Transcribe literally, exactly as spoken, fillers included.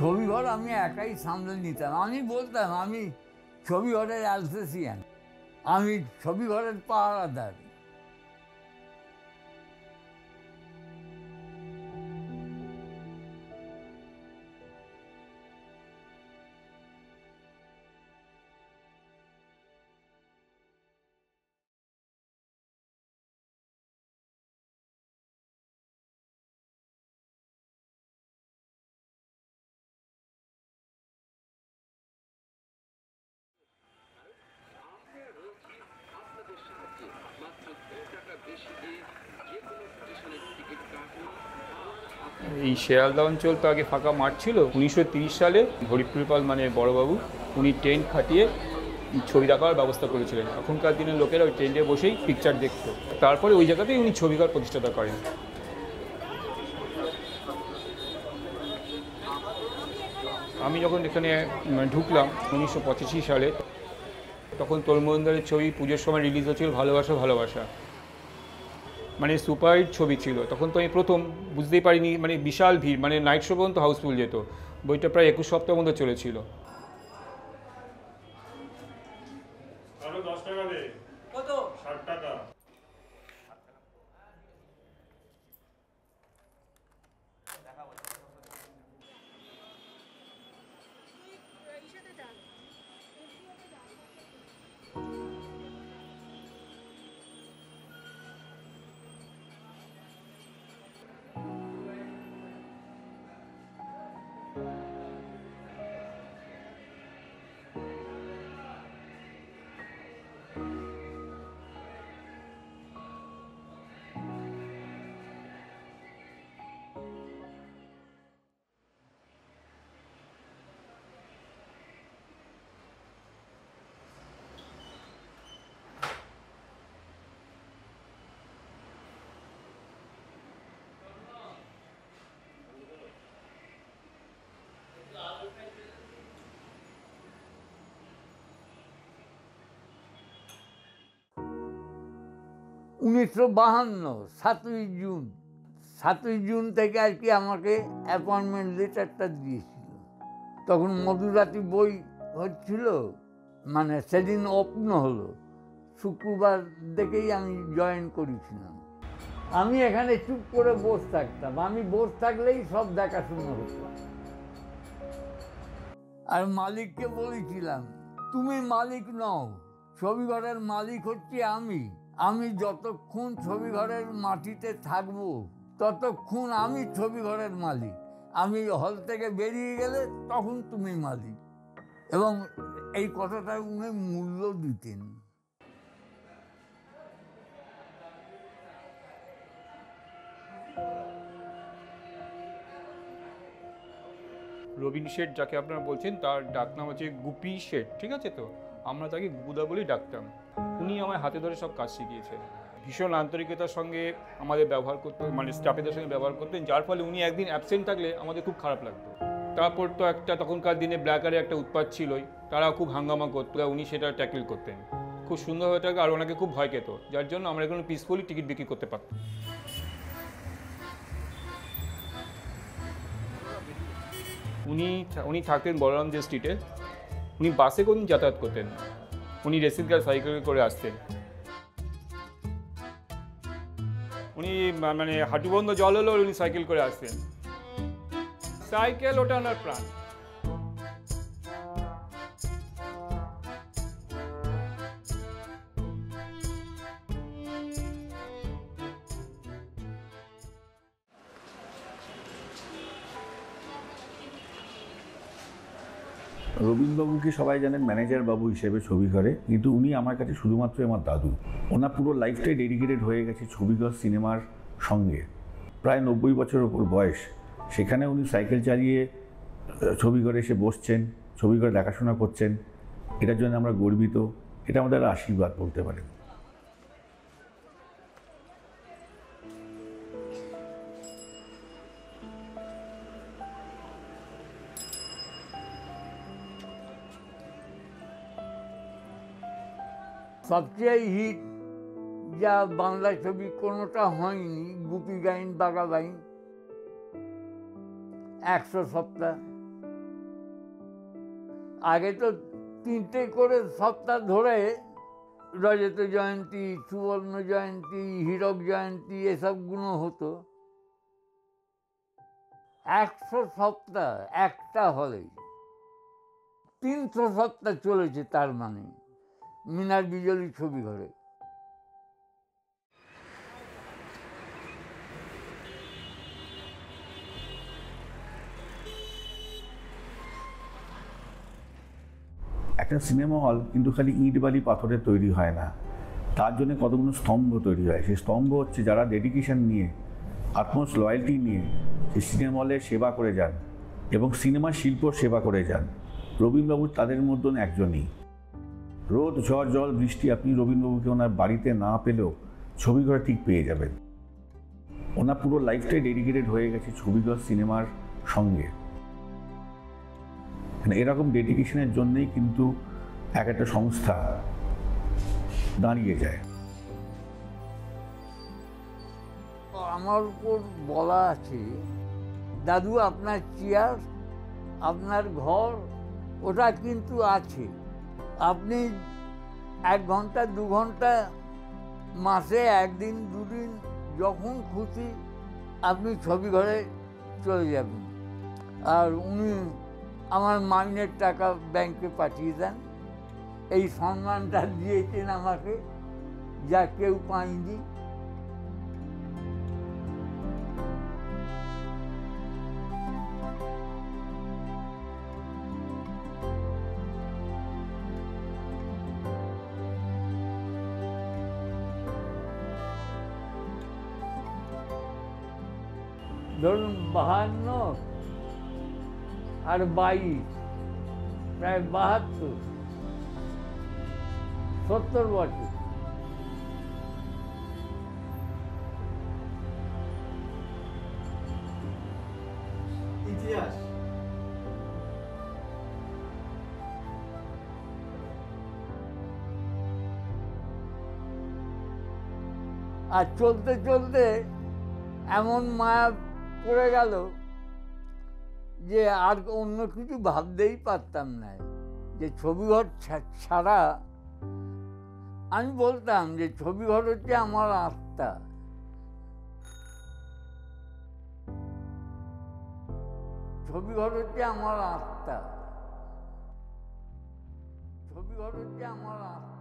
ছবিঘর আমি একাই সামলে নিতাম। আমি বলতাম আমি ছবিঘরের অ্যাসোসিয়েশন, আমি ছবিঘরের পাহারাদার। এই শেয়ালদা অঞ্চল তো আগে ফাঁকা মাঠ ছিল। উনিশশো তিরিশ সালে হরিপ্রিয় পাল মানে বড়বাবু উনি টেন্ট খাটিয়ে ছবি দেখার ব্যবস্থা করেছিলেন। এখনকার দিনের লোকেরা ওই টেন্টে বসেই পিকচার দেখত। তারপরে ওই জায়গাতেই উনি ছবিঘর প্রতিষ্ঠাতা করেন। আমি যখন এখানে ঢুকলাম উনিশশো পঁচাশি সালে, তখন তরুণ মজুমদারের ছবি পুজোর সময় রিলিজ হচ্ছিল, ভালোবাসা ভালোবাসা মানে সুপারহিট ছবি ছিল। তখন তো আমি প্রথম বুঝতেই পারিনি, মানে বিশাল ভিড়, মানে নাইট শো পর্যন্ত হাউসফুল যেত। বইটা প্রায় একুশ সপ্তাহ মতো চলেছিল। উনিশশো বাহান্ন সাতই জুন সাতই জুন থেকে আর কি আমাকে অ্যাপয়েন্টমেন্ট লেটারটা দিয়েছিল। তখন মধুরাতি বই হচ্ছিল, মানে সেদিন ওপেন হলো, শুক্রবার দেখেই আমি জয়েন করেছিলাম। আমি এখানে চুপ করে বসে থাকতাম, আমি বসে থাকলেই সব দেখাশোনা হতো। আর মালিককে বলেছিলাম তুমি মালিক নও, ছবিঘরের মালিক হচ্ছে আমি। আমি যতক্ষণ ছবিঘরের মাটিতে থাকব ততক্ষণ আমি ছবিঘরের মালিক। আমি হল থেকে বেরিয়ে গেলে তখন তুমি মালিক। এবং এই কথাটা উনি মূল্য দিতেন। রবীন শেঠ, যাকে আপনারা বলছেন, তার ডাকনাম হচ্ছে গুপি শেঠ, ঠিক আছে? তো আমরা তাকে গুপুদা বলেই ডাকতাম। উনি আমায় হাতে ধরে সব কাজ শিখিয়েছেন। ভীষণ আন্তরিকতার সঙ্গে আমাদের ব্যবহার করতেন, মানে স্টাফেদের সঙ্গে ব্যবহার করতেন, যার ফলে উনি একদিন অ্যাবসেন্ট থাকলে আমাদের খুব খারাপ লাগতো। তারপর তো একটা তখনকার দিনে ব্ল্যাকারে একটা উৎপাত ছিলই, তারা খুব হাঙ্গামা করতো, উনি সেটা ট্যাকেল করতেন খুব সুন্দরভাবে। থাকে আর ওনাকে খুব ভয় পেত, যার জন্য আমরা এখন পিসফুলি টিকিট বিক্রি করতে পারতাম। উনি উনি থাকতেন বলরাম যে স্ট্রিটে। উনি বাসে কোন যাতায়াত করতেন, উনি রেসিং কার সাইকেলে করে আসতেন। উনি মানে হাঁটুবন্ধ জল হলেও উনি সাইকেল করে আসতেন। সাইকেল ওটা ওনার প্রাণ। রবীন্দ্রবাবুকে সবাই জানেন ম্যানেজার বাবু হিসেবে ছবিঘরে, কিন্তু উনি আমার কাছে শুধুমাত্র আমার দাদু। ওনার পুরো লাইফটাই ডেডিকেটেড হয়ে গেছে ছবিঘর সিনেমার সঙ্গে। প্রায় নব্বই বছরের ওপর বয়স, সেখানে উনি সাইকেল চালিয়ে ছবিঘরে এসে বসছেন, ছবিঘরে দেখাশোনা করছেন। এটার জন্য আমরা গর্বিত, এটা আমাদের আশীর্বাদ বলতে পারেন। সবচেয়ে হিট যা বাংলা ছবি কোনোটা হয়নি, গুপি গাইন বাঘা বাইন, একশো সপ্তাহ। আগে তো তিনটে করে সপ্তাহ ধরে রজত জয়ন্তী, সুবর্ণ জয়ন্তী, হীরক জয়ন্তী এসবগুলো হতো। একশো সপ্তাহ একটা হলেই, তিনশো সপ্তাহ চলেছে। তার মানে মিনার বিজলি ছবি ঘরে। একটা সিনেমা হল কিন্তু খালি ইট বালি পাথরে তৈরি হয় না, তার জন্য কতগুলো স্তম্ভ তৈরি হয়। সেই স্তম্ভ হচ্ছে যারা ডেডিকেশন নিয়ে, আত্মস লয়্যালটি নিয়ে সেই সিনেমা হলে সেবা করে যান এবং সিনেমা শিল্প সেবা করে যান। রবীনবাবু তাদের মধ্যে একজনই। রোদ, ঝড়, জল, বৃষ্টি আপনি রবীনবাবুকে ওনার বাড়িতে না পেলেও ছবিঘরে ঠিক পেয়ে যাবেন। ওনার পুরো লাইফটাই ডেডিকেটেড হয়ে গেছে ছবিঘর সিনেমার সঙ্গে। এরকম ডেডিকেশনের জন্যেই কিন্তু এক একটা সংস্থা দাঁড়িয়ে যায়। আমার উপর বলা আছে, দাদু আপনার চেয়ার, আপনার ঘর ওটা কিন্তু আছে, আপনি এক ঘন্টা দু ঘন্টা মাসে একদিন দুদিন যখন খুশি আপনি ছবি ঘরে চলে যাবেন। আর উনি আমার মাইনের টাকা ব্যাংকে পাঠিয়ে দেন। এই সম্মানটা দিয়েছেন আমাকে, যা কেউ পায়নি। ধরুন বাহান্ন আর বাইশ, প্রায় বাহাত্তর, সত্তর বছর। ইতিহাস আর চলতে চলতে এমন মায়া পড়ে গেল যে আর অন্য কিছু ভাবতেই পারতাম না। যে ছবিঘর ছাড়া আমি বলতাম যে ছবিঘর হচ্ছে আমার আত্মা। ছবিঘর হচ্ছে আমার আত্মা ছবিঘর হচ্ছে আমার আত্মা